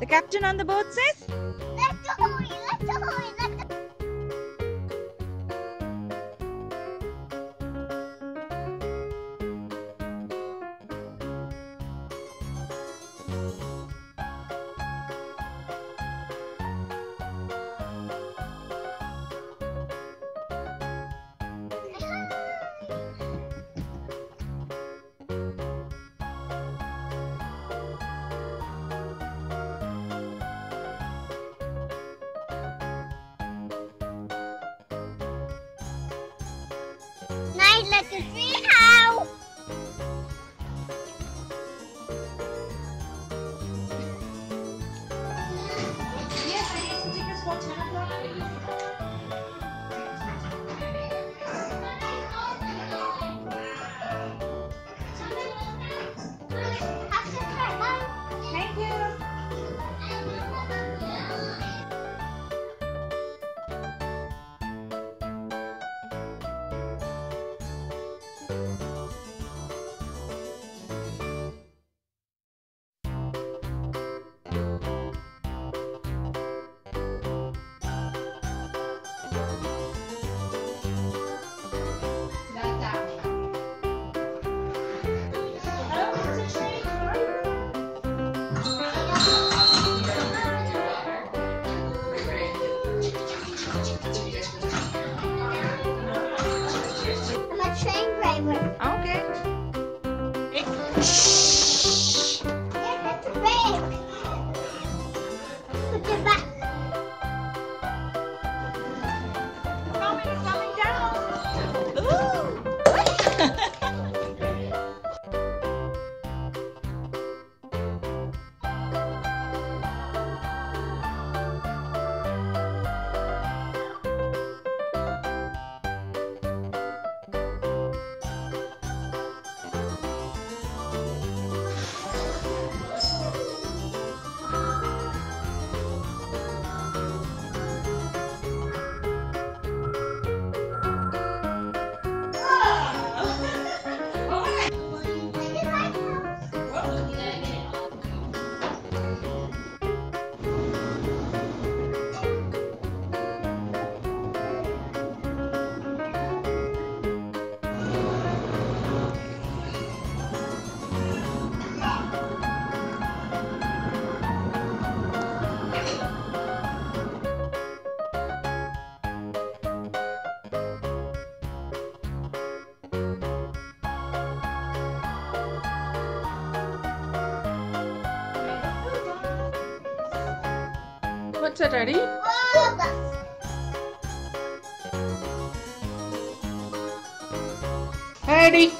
The captain on the boat says, "Let's go, let's go, let's go." I'd like to see how. Yes, I need some tickets for 10 o'clock. Thank you. What's it, ready? Ready.